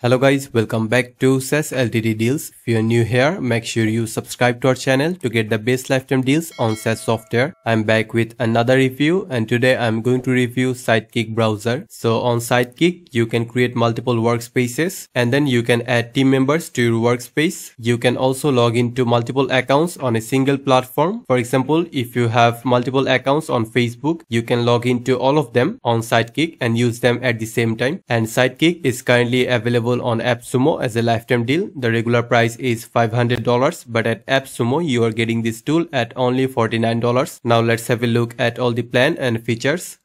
Hello guys, welcome back to SaaS LTD Deals. If you are new here, make sure you subscribe to our channel to get the best lifetime deals on SaaS software. I'm back with another review and today I'm going to review Sidekick Browser. So on Sidekick, you can create multiple workspaces and then you can add team members to your workspace. You can also log into multiple accounts on a single platform. For example, if you have multiple accounts on Facebook, you can log into all of them on Sidekick and use them at the same time. And Sidekick is currently available on AppSumo as a lifetime deal. The regular price is $500, but at AppSumo you are getting this tool at only $49. Now let's have a look at all the plan and features.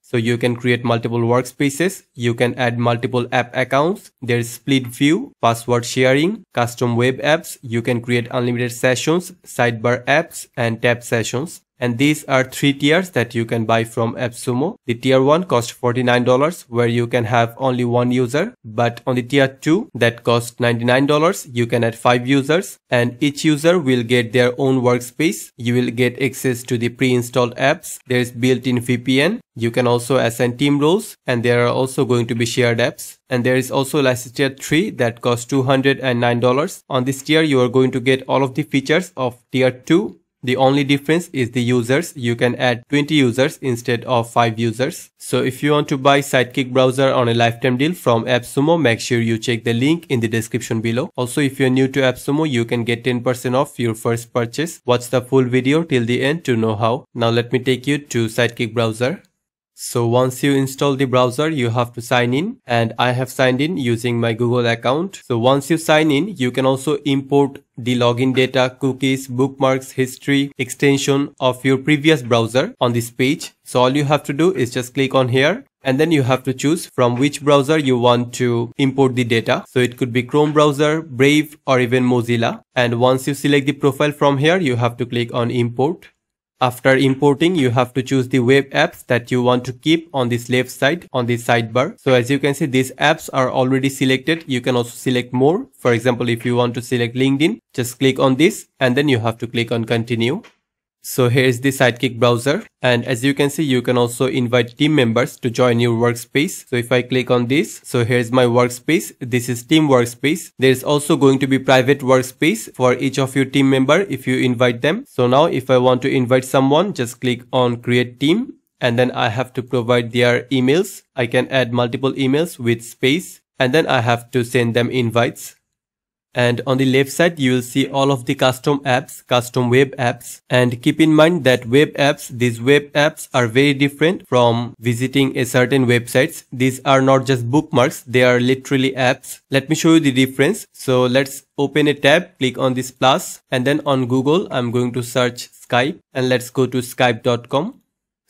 So you can create multiple workspaces, you can add multiple app accounts, there's split view, password sharing, custom web apps, you can create unlimited sessions, sidebar apps and tab sessions. And these are three tiers that you can buy from AppSumo. The tier 1 costs $49 where you can have only one user, but on the tier 2 that costs $99 you can add 5 users and each user will get their own workspace. You will get access to the pre-installed apps, there is built-in VPN, you can also assign team roles and there are also going to be shared apps. And there is also license tier 3 that costs $209. On this tier you are going to get all of the features of tier 2. The only difference is the users. You can add 20 users instead of 5 users. So if you want to buy Sidekick Browser on a lifetime deal from AppSumo, make sure you check the link in the description below. Also, if you're new to AppSumo, you can get 10% off your first purchase. Watch the full video till the end to know how. Now let me take you to Sidekick Browser. So once you install the browser, you have to sign in and I have signed in using my Google account. So once you sign in, you can also import the login data, cookies, bookmarks, history, extension of your previous browser on this page. So all you have to do is just click on here and then you have to choose from which browser you want to import the data. So it could be Chrome browser, Brave or even Mozilla. And once you select the profile from here, you have to click on import. After importing, you have to choose the web apps that you want to keep on this left side on the sidebar. So as you can see, these apps are already selected. You can also select more. For example, if you want to select LinkedIn, just click on this and then you have to click on continue. So here's the Sidekick browser. And as you can see, you can also invite team members to join your workspace. So if I click on this, so here's my workspace. This is team workspace. There's also going to be private workspace for each of your team member if you invite them. So now if I want to invite someone, just click on create team. And then I have to provide their emails. I can add multiple emails with space. And then I have to send them invites. And on the left side, you will see all of the custom apps, custom web apps. And keep in mind that web apps, these web apps are very different from visiting a certain websites. These are not just bookmarks, they are literally apps. Let me show you the difference. So let's open a tab, click on this plus, and then on Google, I'm going to search Skype and let's go to skype.com.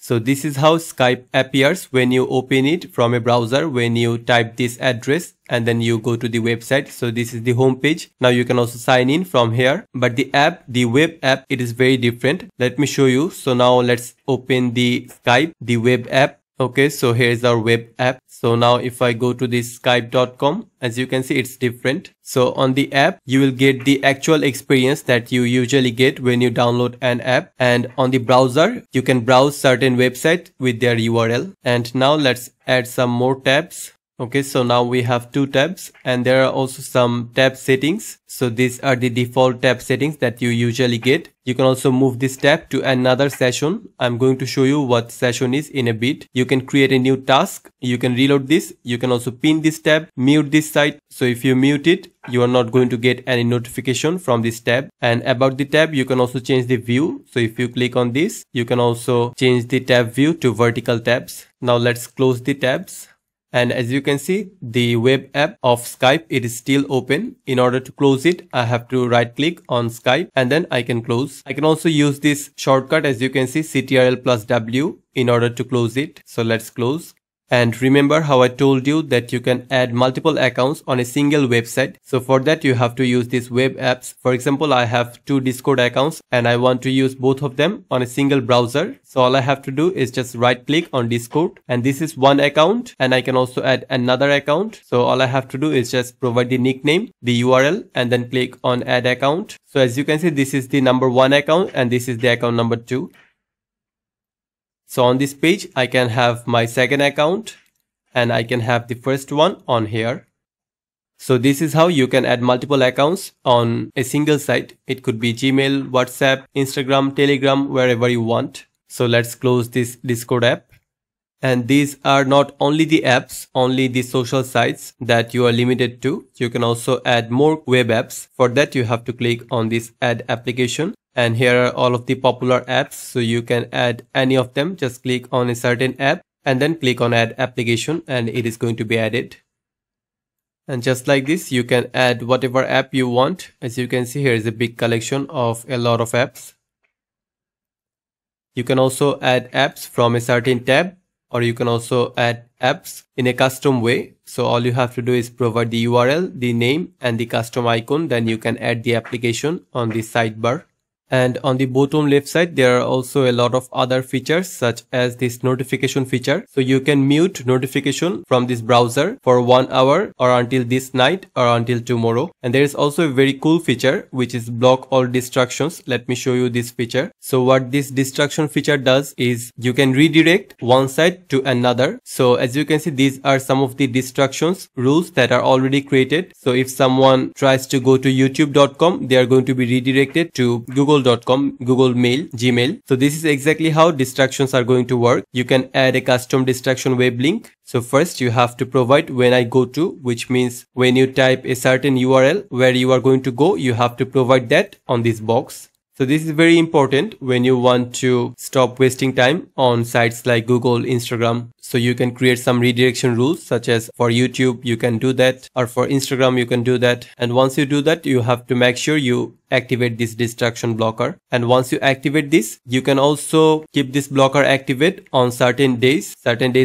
So this is how Skype appears when you open it from a browser, when you type this address and then you go to the website. So this is the home page. Now you can also sign in from here, but the app, the web app, it is very different. Let me show you. So now let's open the Skype, the web app. Okay, so here's our web app. So now if I go to this skype.com, as you can see, it's different. So on the app, you will get the actual experience that you usually get when you download an app. And on the browser, you can browse certain websites with their URL. And now let's add some more tabs. Okay, so now we have 2 tabs and there are also some tab settings. So these are the default tab settings that you usually get. You can also move this tab to another session. I'm going to show you what session is in a bit. You can create a new task. You can reload this. You can also pin this tab, mute this site. So if you mute it, you are not going to get any notification from this tab. And about the tab, you can also change the view. So if you click on this, you can also change the tab view to vertical tabs. Now let's close the tabs. And as you can see, the web app of Skype, it is still open. In order to close it, I have to right click on Skype and then I can close. I can also use this shortcut, as you can see, Ctrl+W in order to close it. So let's close. And remember how I told you that you can add multiple accounts on a single website. So for that, you have to use these web apps. For example, I have 2 Discord accounts and I want to use both of them on a single browser. So all I have to do is just right click on Discord. And this is one account and I can also add another account. So all I have to do is just provide the nickname, the URL, and then click on add account. So as you can see, this is the number 1 account and this is the account number 2. So on this page, I can have my second account and I can have the first one on here. So this is how you can add multiple accounts on a single site. It could be Gmail, WhatsApp, Instagram, Telegram, wherever you want. So let's close this Discord app. And these are not only the apps, only the social sites that you are limited to. You can also add more web apps. For that, you have to click on this add application. And here are all of the popular apps. So you can add any of them. Just click on a certain app and then click on add application and it is going to be added. And just like this, you can add whatever app you want. As you can see, here is a big collection of a lot of apps. You can also add apps from a certain tab, or you can also add apps in a custom way. So all you have to do is provide the URL, the name, and the custom icon. Then you can add the application on the sidebar. And on the bottom left side, there are also a lot of other features such as this notification feature. So you can mute notification from this browser for 1 hour or until this night or until tomorrow. And there is also a very cool feature which is block all distractions. Let me show you this feature. So what this distraction feature does is you can redirect one site to another. So as you can see, these are some of the distractions rules that are already created. So if someone tries to go to youtube.com, they are going to be redirected to Google.com, Google Mail, Gmail. So this is exactly how distractions are going to work. You can add a custom distraction web link. So first you have to provide when I go to, which means when you type a certain URL where you are going to go, you have to provide that on this box. So this is very important when you want to stop wasting time on sites like Google, Instagram. So you can create some redirection rules such as for YouTube, you can do that, or for Instagram, you can do that. And once you do that, you have to make sure you activate this distraction blocker. And once you activate this, you can also keep this blocker active on certain days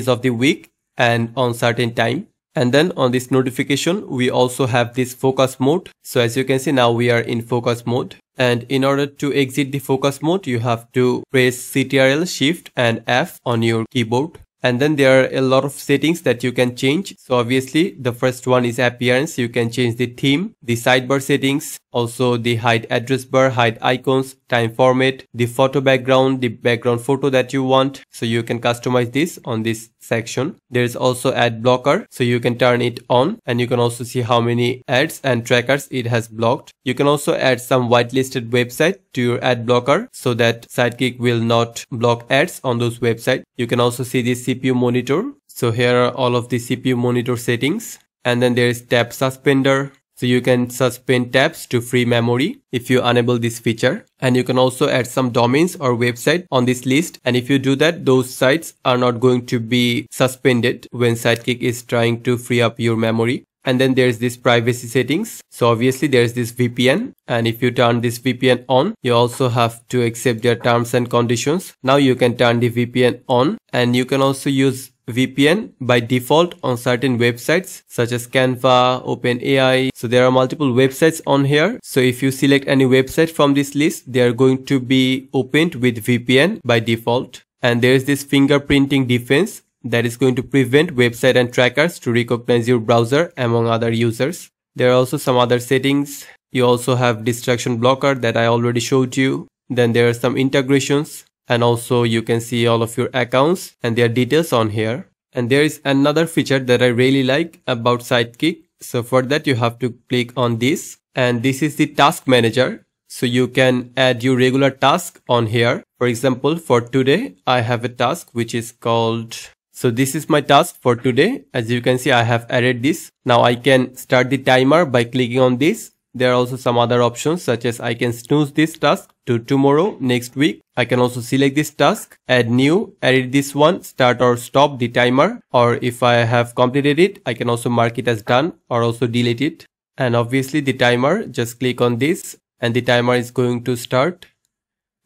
of the week and on certain time. And then on this notification, we also have this focus mode. So as you can see, now we are in focus mode. And in order to exit the focus mode, you have to press Ctrl Shift and F on your keyboard. And then there are a lot of settings that you can change. So obviously the first one is appearance. You can change the theme, the sidebar settings, also the hide address bar, hide icons, time format, the photo background, the background photo that you want. So you can customize this on this section. There is also ad blocker. So you can turn it on and you can also see how many ads and trackers it has blocked. You can also add some whitelisted website to your ad blocker so that Sidekick will not block ads on those websites. You can also see this CPU monitor. So here are all of the CPU monitor settings. And then there is tab suspender. So you can suspend tabs to free memory if you enable this feature. And you can also add some domains or website on this list. And if you do that, those sites are not going to be suspended when Sidekick is trying to free up your memory. And then there's this privacy settings. So obviously there's this VPN. And if you turn this VPN on, you also have to accept their terms and conditions. Now you can turn the VPN on, and you can also use VPN by default on certain websites such as Canva, OpenAI. So there are multiple websites on here. So if you select any website from this list, they are going to be opened with VPN by default. And there is this fingerprinting defense that is going to prevent website and trackers to recognize your browser among other users. There are also some other settings. You also have distraction blocker that I already showed you. Then there are some integrations. And also you can see all of your accounts and their details on here. And there is another feature that I really like about Sidekick. So for that you have to click on this. And this is the task manager. So you can add your regular task on here. For example, for today I have a task which is called... So this is my task for today. As you can see, I have added this. Now I can start the timer by clicking on this. There are also some other options such as I can snooze this task to tomorrow, next week. I can also select this task, add new, edit this one, start or stop the timer. Or if I have completed it, I can also mark it as done or also delete it. And obviously the timer, just click on this and the timer is going to start.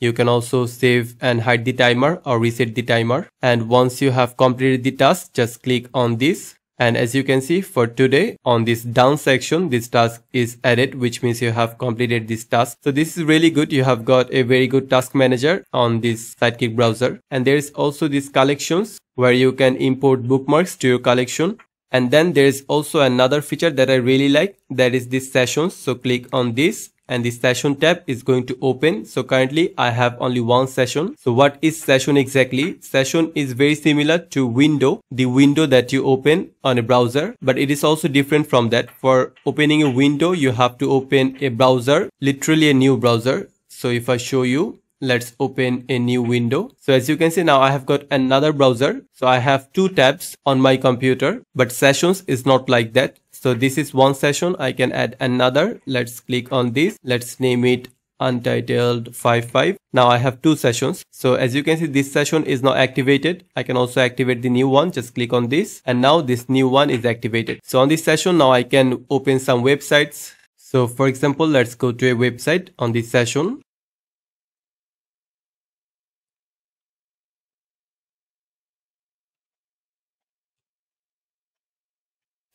You can also save and hide the timer or reset the timer. And once you have completed the task, just click on this. And as you can see, for today, on this down section, this task is added, which means you have completed this task. So this is really good. You have got a very good task manager on this Sidekick browser. And there is also these collections where you can import bookmarks to your collection. And then there is also another feature that I really like, that is these sessions. So click on this and the session tab is going to open. So currently I have only one session. So what is session exactly? Session is very similar to window, the window that you open on a browser, but it is also different from that. For opening a window, you have to open a browser, literally a new browser. So if I show you, let's open a new window. So as you can see now I have got another browser. So I have two tabs on my computer, but sessions is not like that. So this is one session. I can add another. Let's click on this. Let's name it Untitled 55. Now I have two sessions. So as you can see, this session is now activated. I can also activate the new one. Just click on this. And now this new one is activated. So on this session, now I can open some websites. So for example, let's go to a website on this session.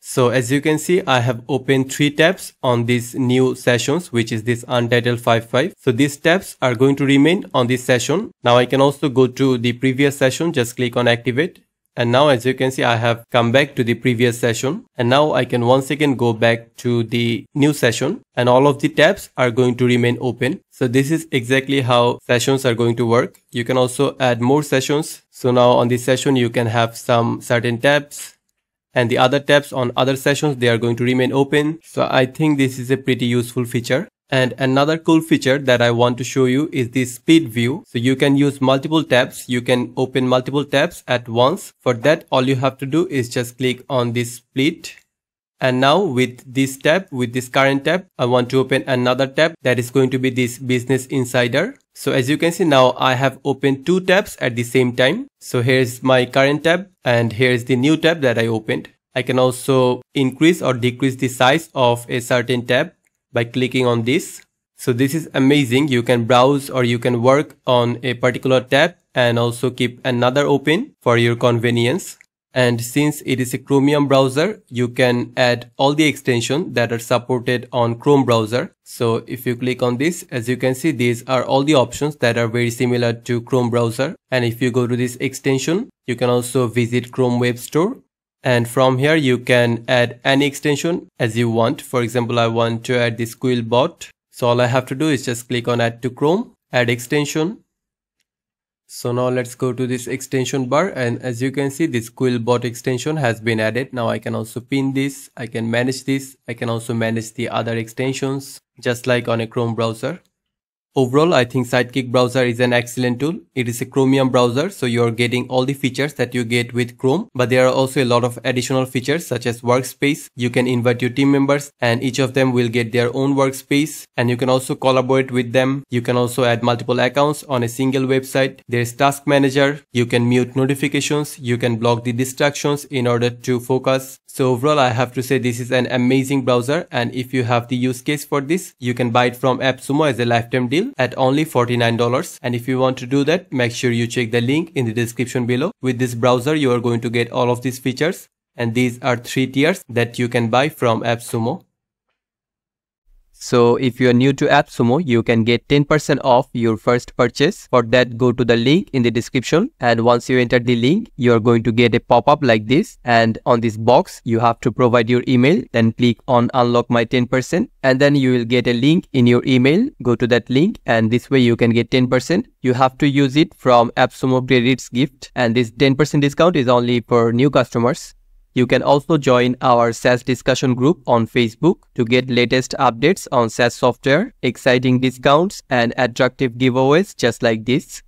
So as you can see, I have opened three tabs on these new sessions, which is this Untitled 55. So these tabs are going to remain on this session. Now I can also go to the previous session, just click on activate. And now as you can see, I have come back to the previous session. And now I can once again go back to the new session and all of the tabs are going to remain open. So this is exactly how sessions are going to work. You can also add more sessions. So now on this session, you can have some certain tabs. And the other tabs on other sessions, they are going to remain open. So I think this is a pretty useful feature. And another cool feature that I want to show you is the speed view. So you can use multiple tabs. You can open multiple tabs at once. For that, all you have to do is just click on this split. And now with this tab, with this current tab, I want to open another tab that is going to be this Business Insider. So as you can see now, I have opened two tabs at the same time. So here's my current tab and here's the new tab that I opened. I can also increase or decrease the size of a certain tab by clicking on this. So this is amazing. You can browse or you can work on a particular tab and also keep another open for your convenience. And since it is a Chromium browser, you can add all the extensions that are supported on Chrome browser. So if you click on this, as you can see, these are all the options that are very similar to Chrome browser. And if you go to this extension, you can also visit Chrome Web Store. And from here, you can add any extension as you want. For example, I want to add this Quillbot. So all I have to do is just click on Add to Chrome, Add Extension. So now let's go to this extension bar, and as you can see, this Quillbot extension has been added. Now I can also pin this, I can manage this, I can also manage the other extensions, just like on a Chrome browser. Overall, I think Sidekick browser is an excellent tool. It is a Chromium browser, so you are getting all the features that you get with Chrome, but there are also a lot of additional features such as workspace. You can invite your team members and each of them will get their own workspace, and you can also collaborate with them. You can also add multiple accounts on a single website. There is task manager. You can mute notifications. You can block the distractions in order to focus. So overall, I have to say this is an amazing browser, and if you have the use case for this, you can buy it from AppSumo as a lifetime deal at only $49. And if you want to do that, make sure you check the link in the description below. With this browser, you are going to get all of these features, and these are three tiers that you can buy from AppSumo. So if you are new to AppSumo, you can get 10% off your first purchase. For that, go to the link in the description, and once you enter the link, you are going to get a pop-up like this, and on this box you have to provide your email. Then click on unlock my 10%, and then you will get a link in your email. Go to that link, and this way you can get 10%. You have to use it from AppSumo credits gift, and this 10% discount is only for new customers. You can also join our SaaS discussion group on Facebook to get latest updates on SaaS software, exciting discounts and attractive giveaways just like this.